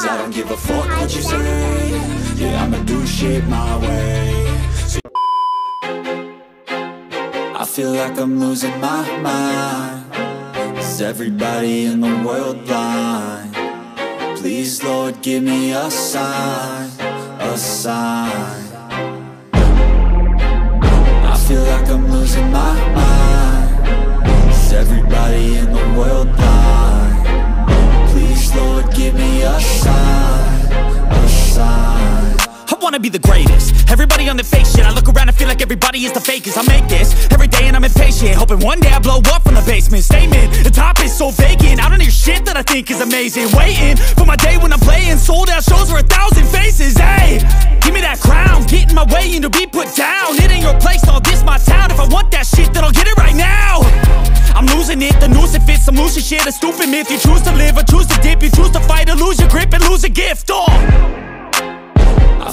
cause I don't give a fuck what you say. Yeah, I'ma do shit my way. So I feel like I'm losing my mind. Is everybody in the world blind? Please, Lord, give me a sign, a sign. I feel like I'm losing my mind. Is everybody in the world blind? Please, Lord, give me a sign, a sign. I wanna be the greatest. Everybody on the fake shit. I look around and feel like everybody is the fakest. I make this every day and I'm impatient, hoping one day I blow up from the basement. Statement, the top is so vacant. I don't hear shit that I think is amazing. Waiting for my day when I'm playing sold out shows for 1,000 faces. Hey, give me that crown, get in my way and to be put down. It ain't your place, all this my town. If I want that shit, then I'll get it right now. I'm losing it, the noose it fits, I'm losing shit. A stupid myth, you choose to live or choose to dip. You choose to fight or lose your grip and lose a gift. Oh, I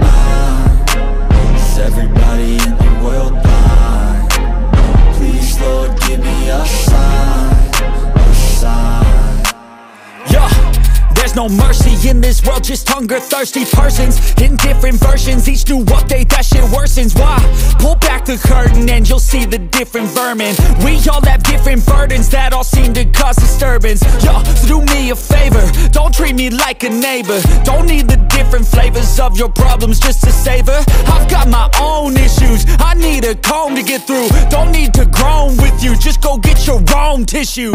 mind. Is everybody in the world blind? Please, Lord, give me a sign, a sign. Yeah. There's no mercy in this world, just hunger-thirsty persons in different versions. Each new update, that shit worsens. Why? Pull back the curtain and you'll see the different vermin. We all have different burdens that all seem to cause disturbance. Yo, so do me a favor, don't treat me like a neighbor. Don't need the different flavors of your problems just to savor. I've got my own issues, I need a comb to get through. Don't need to groan with you, just go get your own tissue.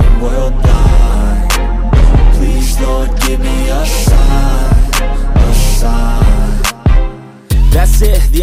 the world blind? Please, Lord, give me a sign, a sign. That's it, the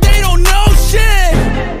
they don't know shit.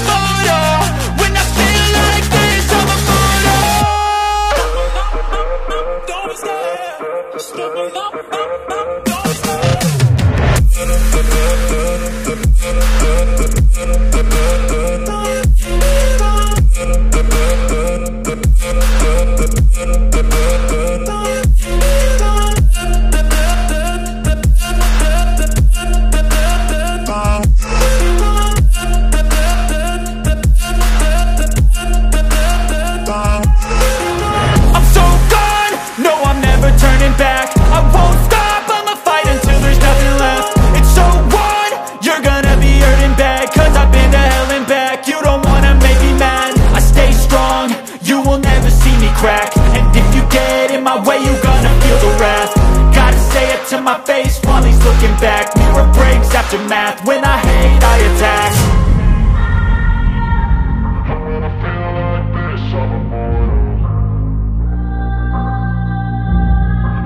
crack. And if you get in my way, you're gonna feel the wrath. Gotta say it to my face while he's looking back. Mirror breaks after math. When I hate, I attack. I'm gonna feel like this, I'm immortal.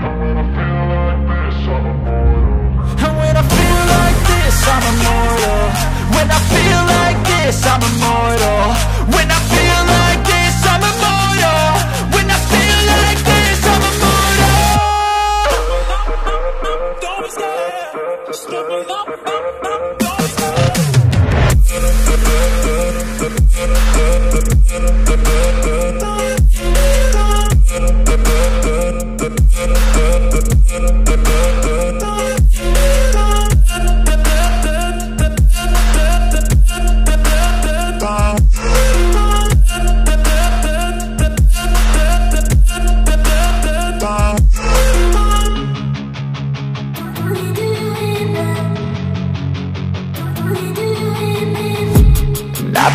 I'm gonna feel like this, I'm immortal. And when I feel like this, I'm immortal. When I feel like this, I'm immortal. When I feel like this, I'm immortal. When I feel like this, I'm immortal. Don't be scared. Just give me up. I've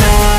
on.